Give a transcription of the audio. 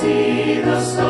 see the sun.